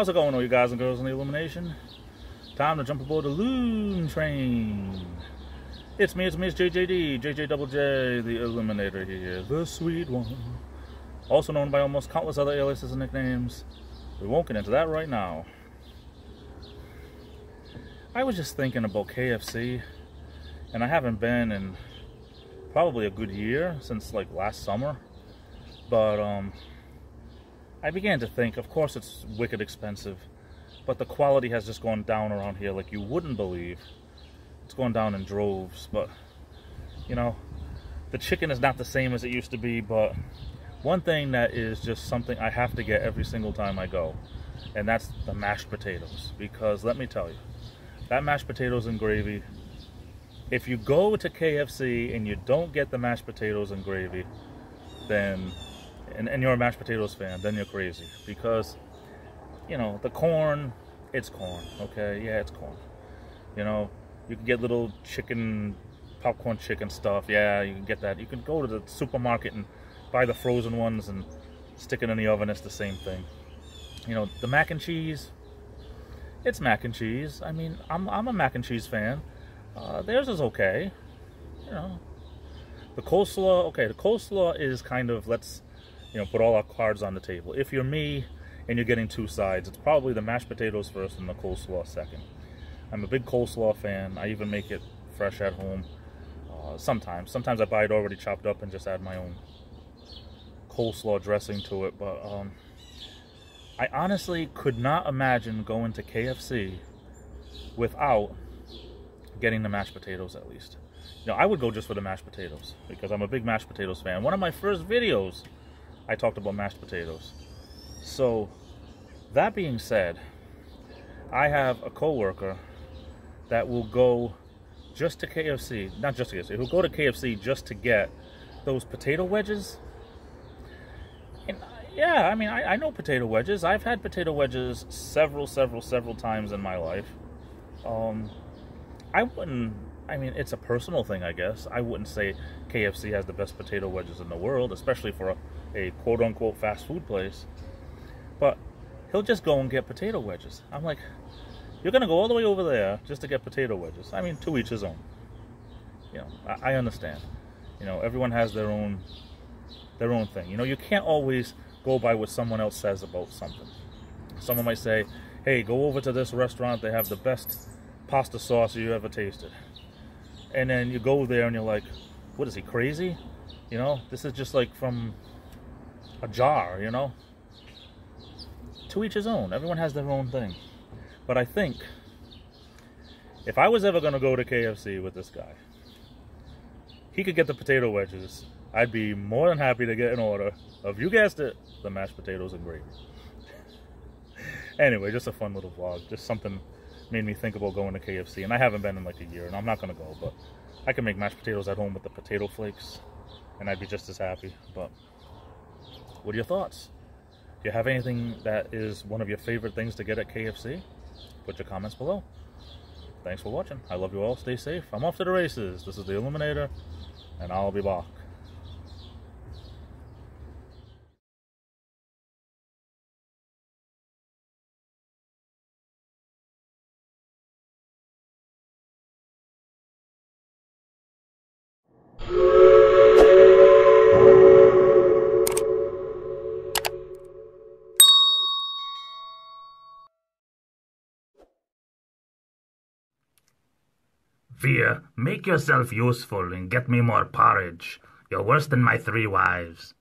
How's it going, all you guys and girls on the Illumination? Time to jump aboard the Loon Train. It's me, it's JJD, JJ Double J, the Illuminator here, the sweet one. Also known by almost countless other aliases and nicknames. We won't get into that right now. I was just thinking about KFC, and I haven't been in probably a good year, since like last summer, but I began to think, of course it's wicked expensive, but the quality has just gone down around here like you wouldn't believe. It's gone down in droves, but you know, the chicken is not the same as it used to be. But one thing that is just something I have to get every single time I go, and that's the mashed potatoes, because let me tell you, that mashed potatoes and gravy, if you go to KFC and you don't get the mashed potatoes and gravy, then and you're a mashed potatoes fan, then you're crazy. Because, you know, the corn, it's corn, okay? Yeah, it's corn. You know, you can get little chicken, popcorn chicken stuff. Yeah, you can get that. You can go to the supermarket and buy the frozen ones and stick it in the oven. It's the same thing. You know, the mac and cheese, it's mac and cheese. I mean, I'm a mac and cheese fan. Theirs is okay. You know, the coleslaw, okay, the coleslaw is kind of, let's, you know, put all our cards on the table. If you're me and you're getting two sides, it's probably the mashed potatoes first and the coleslaw second. I'm a big coleslaw fan. I even make it fresh at home. Sometimes I buy it already chopped up and just add my own coleslaw dressing to it. But I honestly could not imagine going to KFC without getting the mashed potatoes, at least. You know, I would go just for the mashed potatoes because I'm a big mashed potatoes fan. One of my first videos, I talked about mashed potatoes. So, that being said, I have a coworker that will go just to KFC, not just to KFC, he'll go to KFC just to get those potato wedges. And yeah, I mean, I know potato wedges. I've had potato wedges several times in my life. I mean, it's a personal thing, I guess. I wouldn't say KFC has the best potato wedges in the world, especially for a quote-unquote fast food place. But he'll just go and get potato wedges. I'm like, you're gonna go all the way over there just to get potato wedges? I mean, to each his own. You know, I understand. You know, everyone has their own thing. You know, you can't always go by what someone else says about something. Someone might say, hey, go over to this restaurant, they have the best pasta sauce you ever tasted. And then you go there and you're like, what is he, crazy? You know, this is just like from a jar, you know? To each his own. Everyone has their own thing. But I think if I was ever going to go to KFC with this guy, he could get the potato wedges. I'd be more than happy to get an order of, you guessed it, the mashed potatoes and gravy. Anyway, just a fun little vlog. Just something made me think about going to KFC. And I haven't been in like a year, and I'm not going to go. But I can make mashed potatoes at home with the potato flakes, and I'd be just as happy. But what are your thoughts? Do you have anything that is one of your favorite things to get at KFC? Put your comments below. Thanks for watching. I love you all. Stay safe. I'm off to the races. This is the Illuminator, and I'll be back. Fear, make yourself useful and get me more porridge. You're worse than my three wives.